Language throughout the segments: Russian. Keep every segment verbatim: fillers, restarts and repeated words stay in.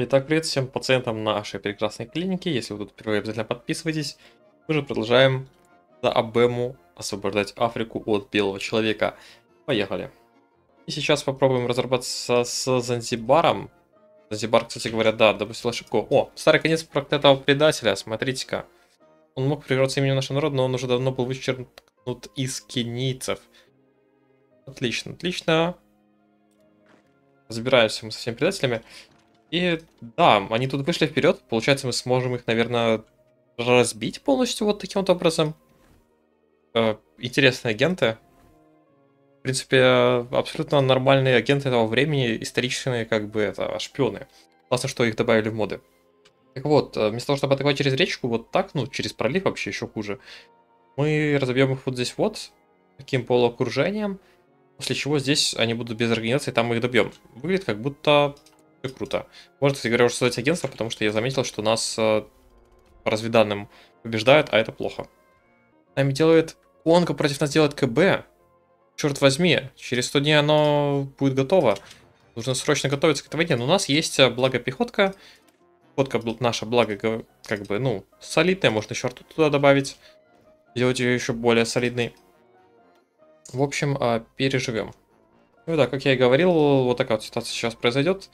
Итак, привет всем пациентам нашей прекрасной клиники. Если вы тут впервые, обязательно подписывайтесь. Мы же продолжаем за Обэму освобождать Африку от белого человека. Поехали. И сейчас попробуем разобраться с Занзибаром. Занзибар, кстати говоря, да, допустил ошибку. О, старый конец проклятого предателя, смотрите-ка. Он мог превратиться именем нашего народа, но он уже давно был вычеркнут из кенийцев. Отлично, отлично. Разбираемся мы со всеми предателями. И да, они тут вышли вперед. Получается, мы сможем их, наверное, разбить полностью вот таким вот образом. Э, интересные агенты. В принципе, абсолютно нормальные агенты этого времени, историчные, как бы это, шпионы. Классно, что их добавили в моды. Так вот, вместо того, чтобы атаковать через речку, вот так, ну, через пролив вообще еще хуже, мы разобьем их вот здесь вот, таким полуокружением, после чего здесь они будут без организации, там мы их добьем. Выглядит как будто... Все круто. Можно, кстати говоря, уже создать агентство, потому что я заметил, что нас э, по разведанным побеждают, а это плохо. Нами делает... Конго против нас делает КБ. Черт возьми, через сто дней оно будет готово. Нужно срочно готовиться к этой войне. Но у нас есть благо пехотка. Пехотка наша благо, как бы, ну, солидная. Можно еще арту туда добавить. Сделать ее еще более солидной. В общем, э, переживем. Ну да, как я и говорил, вот такая вот ситуация сейчас произойдет.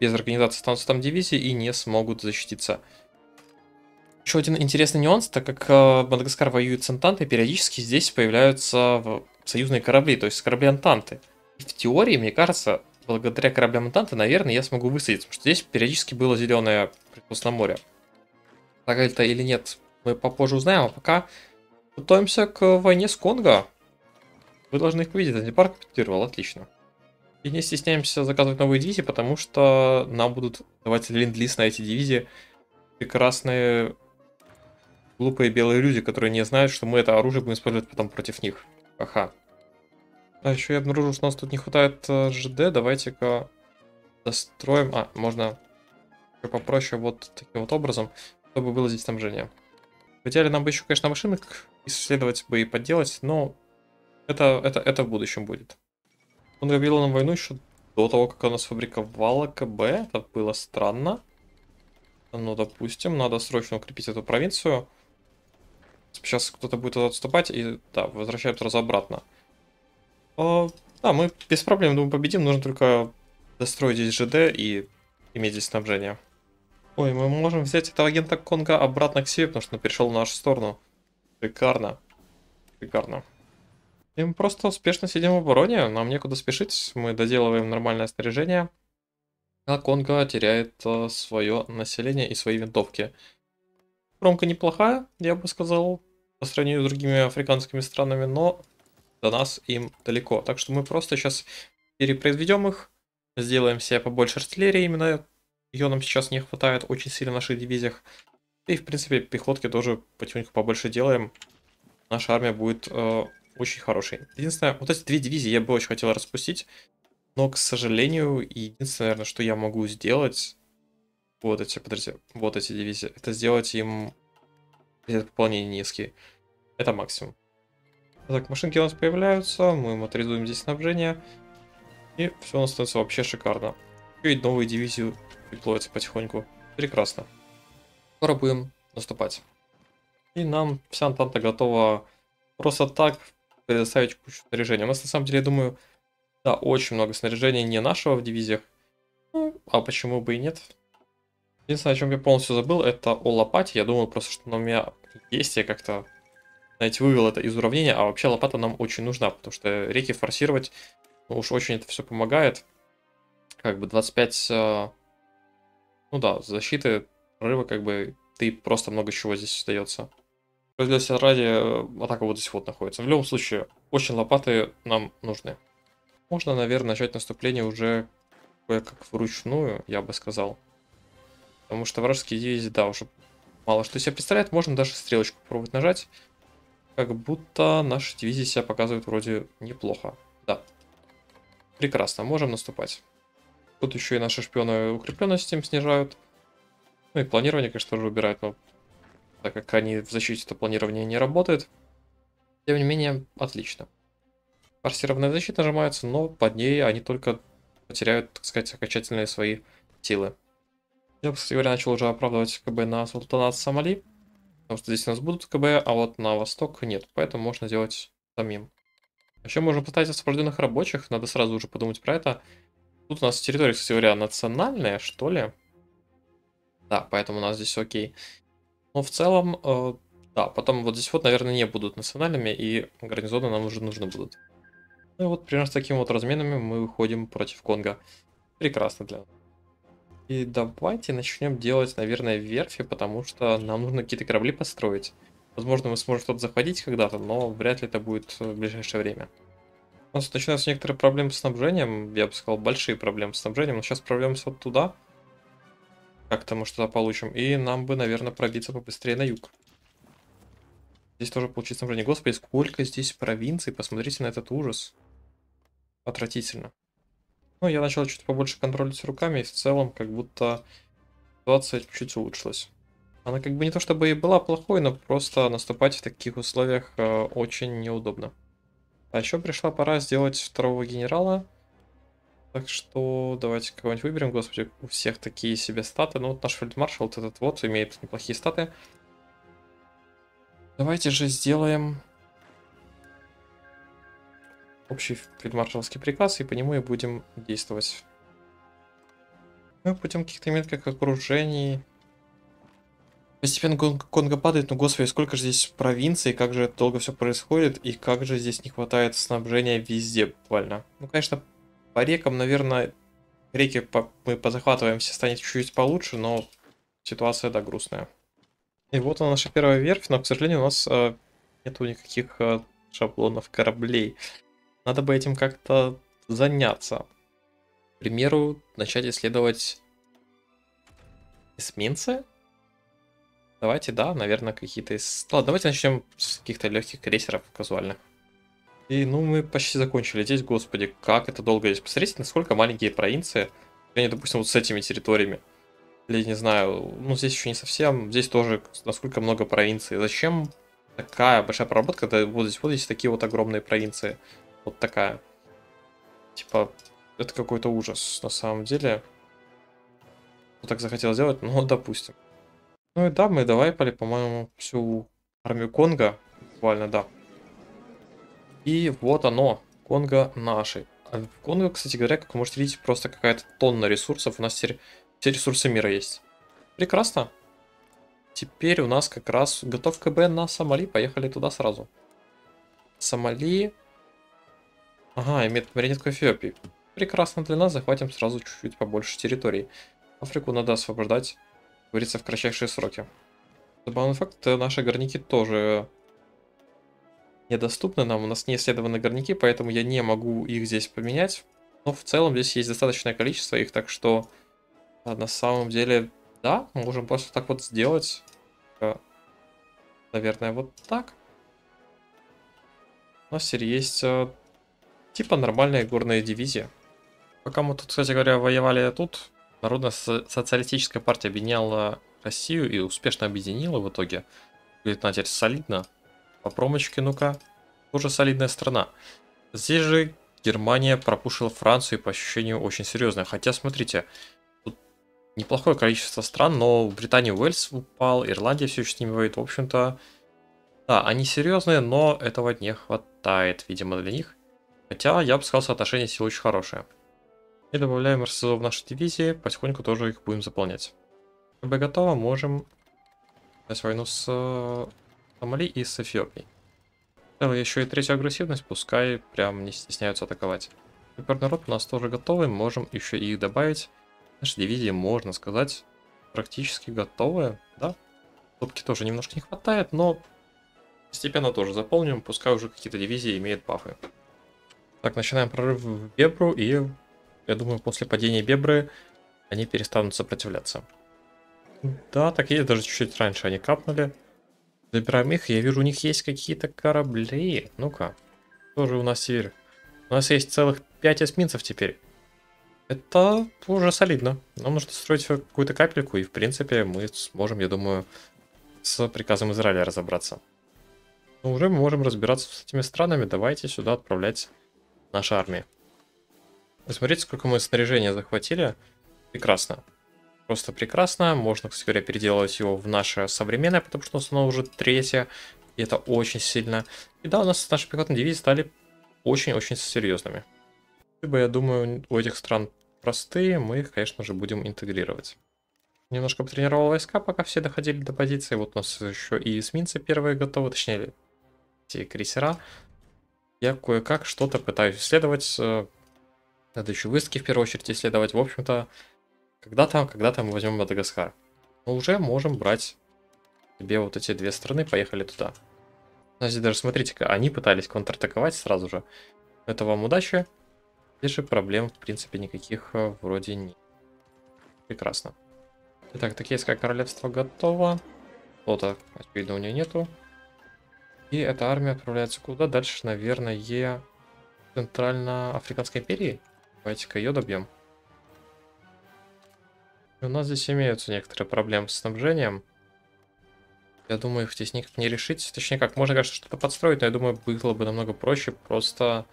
Без организации останутся там дивизии и не смогут защититься. Еще один интересный нюанс, так как Мадагаскар воюет с Антантой, периодически здесь появляются союзные корабли, то есть корабли Антанты. И в теории, мне кажется, благодаря кораблям Антанты, наверное, я смогу высадиться, потому что здесь периодически было зеленое прекрасное море. Так это или нет, мы попозже узнаем, а пока готовимся к войне с Конго. Вы должны их увидеть, Занзибар капитулировал, отлично. И не стесняемся заказывать новые дивизии, потому что нам будут давать ленд-лиз на эти дивизии. Прекрасные, глупые белые люди, которые не знают, что мы это оружие будем использовать потом против них. Ха-ха. А еще я обнаружил, что у нас тут не хватает ЖД. Давайте-ка достроим. А, можно попроще вот таким вот образом, чтобы было здесь снабжение. В идеале нам бы еще, конечно, машинок исследовать бы и подделать, но это, это, это в будущем будет. Он объявил нам войну еще до того, как она сфабриковала КБ. Это было странно. Но, допустим, надо срочно укрепить эту провинцию. Сейчас кто-то будет отступать и, да, возвращаем сразу обратно. А, да, мы без проблем, думаю, победим. Нужно только достроить здесь ЖД и иметь здесь снабжение. Ой, мы можем взять этого агента Конго обратно к себе, потому что он перешел в нашу сторону. Шикарно. Шикарно. И мы просто успешно сидим в обороне, нам некуда спешить, мы доделываем нормальное снаряжение, а Конго теряет э, свое население и свои винтовки. Промка неплохая, я бы сказал, по сравнению с другими африканскими странами, но до нас им далеко. Так что мы просто сейчас перепроизведем их, сделаем себе побольше артиллерии, именно ее нам сейчас не хватает очень сильно в наших дивизиях. И в принципе пехотки тоже потихоньку побольше делаем, наша армия будет... Э, очень хороший. Единственное, вот эти две дивизии я бы очень хотел распустить, но, к сожалению, единственное, наверное, что я могу сделать, вот эти, подождите, вот эти дивизии, это сделать им пополнение низкий. Это максимум. Так, машинки у нас появляются, мы моторизуем здесь снабжение, и все у нас становится вообще шикарно. И новые дивизии приплываются потихоньку. Прекрасно. Скоро будем наступать. И нам вся Антанта готова просто так предоставить кучу снаряжения. У нас, на самом деле, я думаю, да, очень много снаряжения не нашего в дивизиях. Ну, а почему бы и нет? Единственное, о чем я полностью забыл, это о лопате. Я думал просто, что у меня есть, я как-то, знаете, вывел это из уравнения. А вообще лопата нам очень нужна, потому что реки форсировать, ну, уж очень это все помогает. Как бы двадцать пять, ну да, защиты, прорыва, как бы, ты просто много чего здесь остается. Справедливости ради, атака вот здесь вот находится. В любом случае, очень лопаты нам нужны. Можно, наверное, начать наступление уже кое-как вручную, я бы сказал. Потому что вражеские дивизии, да, уже мало что себе представляет. Можно даже стрелочку попробовать нажать. Как будто наши дивизии себя показывают вроде неплохо. Да. Прекрасно, можем наступать. Тут еще и наши шпионы укрепленность им снижают. Ну и планирование, конечно, тоже убирают, но... так как они в защите, то планирование не работает. Тем не менее, отлично. Форсированная защита нажимается, но под ней они только потеряют, так сказать, окончательные свои силы. Я бы, кстати говоря, начал уже оправдывать КБ на султанат Сомали, потому что здесь у нас будут КБ, а вот на восток нет, поэтому можно делать самим. Вообще можно поставить освобожденных рабочих, надо сразу уже подумать про это. Тут у нас территория, кстати говоря, национальная, что ли? Да, поэтому у нас здесь окей. Но в целом, э, да, потом вот здесь вот, наверное, не будут национальными, и гарнизоны нам уже нужны будут. Ну и вот примерно с такими вот разменами мы выходим против Конго. Прекрасно для нас. И давайте начнем делать, наверное, верфи, потому что нам нужно какие-то корабли построить. Возможно, мы сможем что-то захватить когда-то, но вряд ли это будет в ближайшее время. У нас начинаются некоторые проблемы с снабжением, я бы сказал, большие проблемы с снабжением, но сейчас прорвемся вот туда. Как-то мы что-то получим, и нам бы, наверное, пробиться побыстрее на юг. Здесь тоже получить снабжение. Господи, сколько здесь провинций, посмотрите на этот ужас. Отвратительно. Ну, я начал чуть побольше контролировать руками, и в целом как будто ситуация чуть улучшилась. Она как бы не то чтобы и была плохой, но просто наступать в таких условиях э, очень неудобно. А еще пришла пора сделать второго генерала. Так что давайте кого-нибудь выберем. Господи, у всех такие себе статы. Ну вот наш фельдмаршал, вот этот вот, имеет неплохие статы. Давайте же сделаем общий фельдмаршалский приказ, и по нему и будем действовать. Мы путем каких-то метках окружений. Постепенно Конго падает, но, господи, сколько же здесь провинций, как же долго все происходит, и как же здесь не хватает снабжения везде буквально. Ну, конечно, по рекам, наверное, реки по мы позахватываемся, станет чуть-чуть получше, но ситуация, да, грустная. И вот она, наша первая верфь, но, к сожалению, у нас э, нету никаких э, шаблонов кораблей. Надо бы этим как-то заняться. К примеру, начать исследовать эсминцы. Давайте, да, наверное, какие-то... Ладно, давайте начнем с каких-то легких крейсеров казуальных. И, ну, мы почти закончили здесь, господи, как это долго здесь. Посмотрите, насколько маленькие провинции. Они, допустим, вот с этими территориями. Или, не знаю, ну, здесь еще не совсем. Здесь тоже насколько много провинций. Зачем такая большая проработка, когда вот здесь вот есть такие вот огромные провинции. Вот такая. Типа, это какой-то ужас, на самом деле. Вот так захотел сделать, но допустим. Ну и да, мы довайпали, по-моему, всю армию Конго. Буквально, да. И вот оно, Конго нашей. А в Конго, кстати говоря, как вы можете видеть, просто какая-то тонна ресурсов. У нас теперь все ресурсы мира есть. Прекрасно. Теперь у нас как раз готов КБ на Сомали. Поехали туда сразу. Сомали. Ага, имеет марионетку Эфиопии. Прекрасно для нас. Захватим сразу чуть-чуть побольше территорий. Африку надо освобождать, говорится, в кратчайшие сроки. Забавный факт, наши горняки тоже недоступны нам. У нас не исследованы горняки, поэтому я не могу их здесь поменять. Но в целом здесь есть достаточное количество их, так что на самом деле, да, мы можем просто так вот сделать. Наверное, вот так. У нас теперь есть типа нормальные горные дивизии. Пока мы тут, кстати говоря, воевали тут... Народно-социалистическая партия объединяла Россию и успешно объединила в итоге. Говорит, на теперь солидно. По промочке, ну-ка. Тоже солидная страна. Здесь же Германия пропушила Францию, и по ощущению очень серьезно. Хотя, смотрите, тут неплохое количество стран, но в Британии Уэльс упал, Ирландия все еще с ними воюет. В общем-то, да, они серьезные, но этого не хватает, видимо, для них. Хотя, я бы сказал, соотношение сил очень хорошее. И добавляем РСЗО в наши дивизии, потихоньку тоже их будем заполнять. КБ готово, можем начать войну с Сомали и с Эфиопией. Еще и третью агрессивность, пускай прям не стесняются атаковать. Перный рот у нас тоже готовый, можем еще и их добавить. Наши дивизии, можно сказать, практически готовы, да? Топки тоже немножко не хватает, но постепенно тоже заполним, пускай уже какие-то дивизии имеют пафы. Так, начинаем прорыв в Бебру и... Я думаю, после падения Бебры они перестанут сопротивляться. Да, так есть, даже чуть-чуть раньше они капнули. Забираем их, я вижу, у них есть какие-то корабли. Ну-ка, тоже у нас север. У нас есть целых пять эсминцев теперь. Это уже солидно. Нам нужно строить какую-то капельку, и в принципе мы сможем, я думаю, с приказом Израиля разобраться. Но уже мы можем разбираться с этими странами, давайте сюда отправлять наши армии. Посмотрите, сколько мы снаряжения захватили. Прекрасно. Просто прекрасно. Можно, кстати говоря, переделывать его в наше современное, потому что у нас оно уже третье. И это очень сильно. И да, у нас наши пехотные дивизии стали очень-очень серьезными. Либо, я думаю, у этих стран простые, мы их, конечно же, будем интегрировать. Немножко потренировал войска, пока все доходили до позиции. Вот у нас еще и эсминцы первые готовы, точнее, те крейсера. Я кое-как что-то пытаюсь исследовать. Надо еще выставки в первую очередь исследовать. В общем-то, когда-то, когда-то мы возьмем Мадагаскар. Мы уже можем брать себе вот эти две страны. Поехали туда. У нас здесь даже, смотрите-ка, они пытались контратаковать сразу же. Это вам удачи. Здесь же проблем, в принципе, никаких вроде нет. Прекрасно. Итак, Такейское королевство готово. Флота, очевидно, у нее нету. И эта армия отправляется куда? Дальше, наверное, Центрально-Африканской империи. Давайте-ка ее добьем. И у нас здесь имеются некоторые проблемы с снабжением. Я думаю, их здесь никак не решить. Точнее как, можно, конечно, что-то подстроить, но я думаю, было бы намного проще просто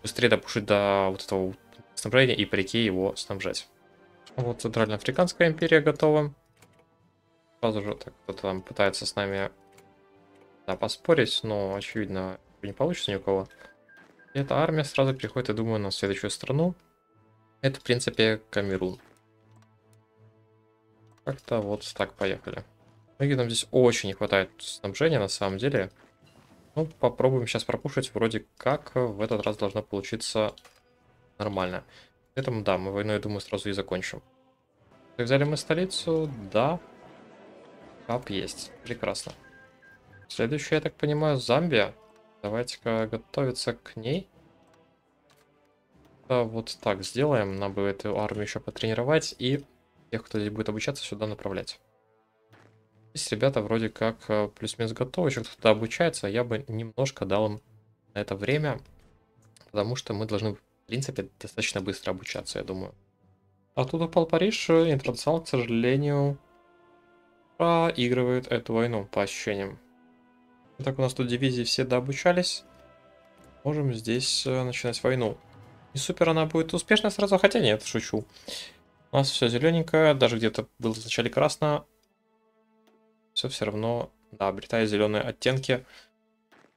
быстрее допушить до вот этого снабжения и прийти его снабжать. Вот Центральноафриканская империя готова. Сразу же так кто-то там пытается с нами, да, поспорить, но, очевидно, не получится ни у кого. И эта армия сразу переходит, я думаю, на следующую страну. Это, в принципе, Камерун. Как-то вот так поехали. Многие нам здесь очень не хватает снабжения, на самом деле. Ну, попробуем сейчас пропушить. Вроде как в этот раз должно получиться нормально. Поэтому, да, мы войну, я думаю, сразу и закончим. Так, взяли мы столицу, да. Кап есть, прекрасно. Следующая, я так понимаю, Замбия. Давайте-ка готовиться к ней. Да, вот так сделаем. Нам бы эту армию еще потренировать и тех, кто здесь будет обучаться, сюда направлять. Здесь ребята вроде как плюс-минус готовы. Еще кто-то обучается, я бы немножко дал им на это время. Потому что мы должны, в принципе, достаточно быстро обучаться, я думаю. Оттуда упал Париж. Интернационал, к сожалению, проигрывает эту войну, по ощущениям. Так, у нас тут дивизии все дообучались. Можем здесь начинать войну. И супер она будет успешная сразу, хотя нет, шучу. У нас все зелененькое, даже где-то было вначале красно. Все все равно, да, обретая зеленые оттенки.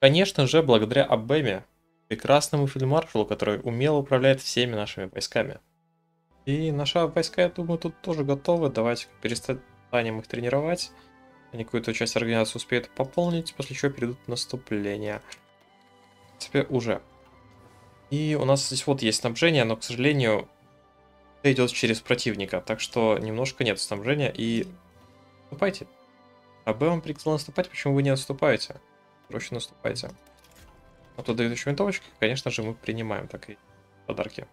Конечно же, благодаря Обаме, прекрасному фельдмаршалу, который умело управляет всеми нашими войсками. И наши войска, я думаю, тут тоже готовы. Давайте перестанем их тренировать. Они какую-то часть организации успеют пополнить, после чего перейдут в наступление. В принципе, уже. И у нас здесь вот есть снабжение, но, к сожалению, это идет через противника. Так что немножко нет снабжения и... Наступайте. АБ вам приказал наступать, почему вы не отступаете? Проще наступайте. А то дают еще винтовочки, конечно же, мы принимаем такие подарки.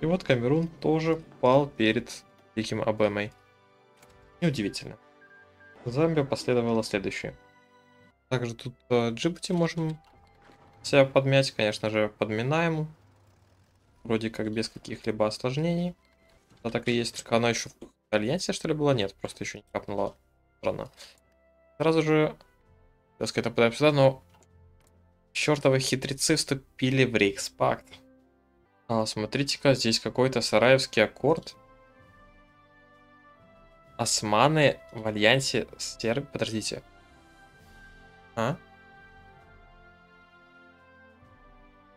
И вот Камерун тоже пал перед великим Обамой. Неудивительно. Замбия последовало следующее. Также тут э, Джибути можем себя подмять, конечно же, подминаем. Вроде как без каких-либо осложнений. Да, так и есть, только она еще в альянсе, что ли, была? Нет, просто еще не капнула страна. Сразу же, так сказать, нападаем сюда, но чертовы хитрецы вступили в Рейхспакт. А, смотрите-ка, здесь какой-то Сараевский аккорд. Османы в альянсе с Тер... Подождите. А?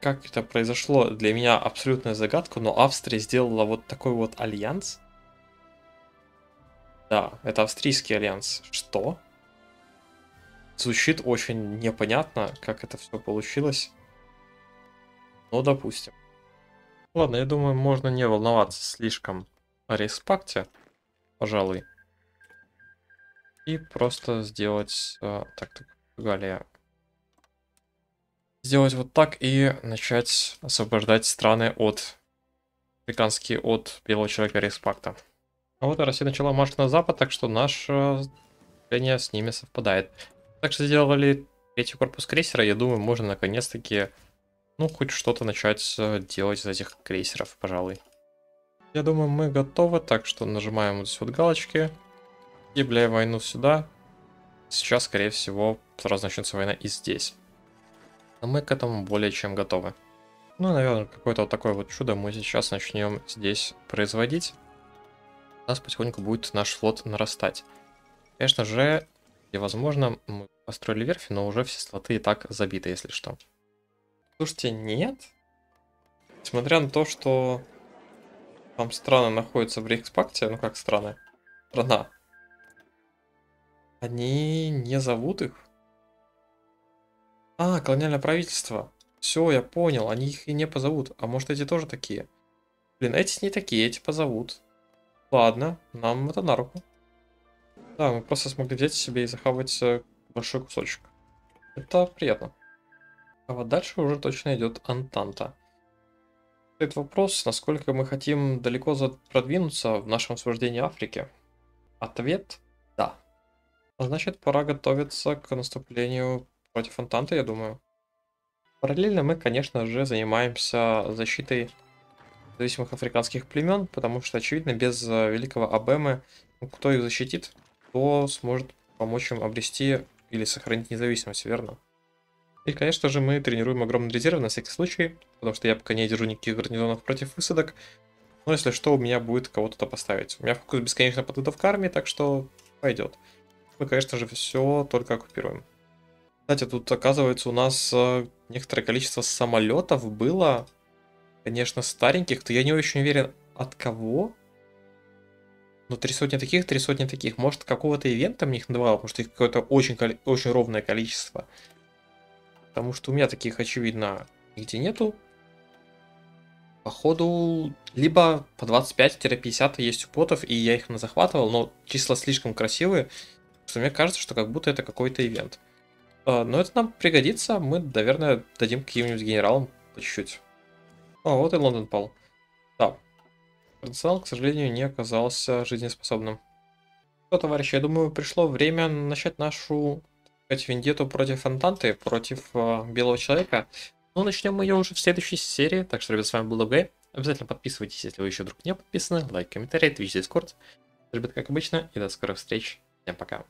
Как это произошло? Для меня абсолютная загадка, но Австрия сделала вот такой вот альянс. Да, это австрийский альянс. Что? Звучит очень непонятно, как это все получилось. Но допустим. Ладно, я думаю, можно не волноваться слишком о Рейхспакте, пожалуй. И просто сделать... Э, так, так, Галия. Сделать вот так и начать освобождать страны от... Африканские от белого человека Рейхспакта. А вот Россия начала марш на запад, так что наше движение с ними совпадает. Также сделали третий корпус крейсера. Я думаю, можно наконец-таки... Ну, хоть что-то начать делать из этих крейсеров, пожалуй. Я думаю, мы готовы, так что нажимаем вот здесь вот галочки. И, бля, войну сюда. Сейчас, скорее всего, сразу начнется война и здесь. Но мы к этому более чем готовы. Ну, наверное, какое-то вот такое вот чудо мы сейчас начнем здесь производить. нас потихоньку будет наш флот нарастать. Конечно же, и возможно, мы построили верфи, но уже все слоты и так забиты, если что. Слушайте, нет. Несмотря на то, что там страны находятся в Рейхспакте, ну как страны, страна, они не зовут их. А, колониальное правительство. Все, я понял, они их и не позовут. А может, эти тоже такие? Блин, эти не такие, эти позовут. Ладно, нам это на руку. Да, мы просто смогли взять себе и захавать большой кусочек. Это приятно. А вот дальше уже точно идет Антанта. Стоит вопрос, насколько мы хотим далеко продвинуться в нашем освобождении Африки. Ответ – да. А значит, пора готовиться к наступлению против Антанты, я думаю. Параллельно мы, конечно же, занимаемся защитой зависимых африканских племен, потому что, очевидно, без великого Обамы, кто их защитит, кто сможет помочь им обрести или сохранить независимость, верно? И, конечно же, мы тренируем огромные резервы на всякий случай, потому что я пока не держу никаких гарнизонов против высадок, но если что, у меня будет кого-то поставить. У меня фокус бесконечно подготовка к армии, так что пойдет. Мы, конечно же, все только оккупируем. Кстати, тут, оказывается, у нас некоторое количество самолетов было, конечно, стареньких, то я не очень уверен, от кого. Но три сотни таких, три сотни таких. Может, какого-то ивента мне их надавало, потому что их какое-то очень, очень ровное количество. Потому что у меня таких, очевидно, нигде нету. Походу, либо по двадцать пять — пятьдесят есть у потов, и я их захватывал, но числа слишком красивые, что мне кажется, что как будто это какой-то ивент. Но это нам пригодится, мы, наверное, дадим каким-нибудь генералам по чуть-чуть. А, вот и Лондон пал. Да. Интернационал, к сожалению, не оказался жизнеспособным. Что, товарищи, я думаю, пришло время начать нашу, так сказать, вендетту против Антанты, против э, Белого Человека. Но начнем мы ее уже в следующей серии. Так что, ребят, с вами был Довгэй. Обязательно подписывайтесь, если вы еще вдруг не подписаны. Лайк, комментарий, твич, дискорд. Ребят, как обычно, и до скорых встреч. Всем пока.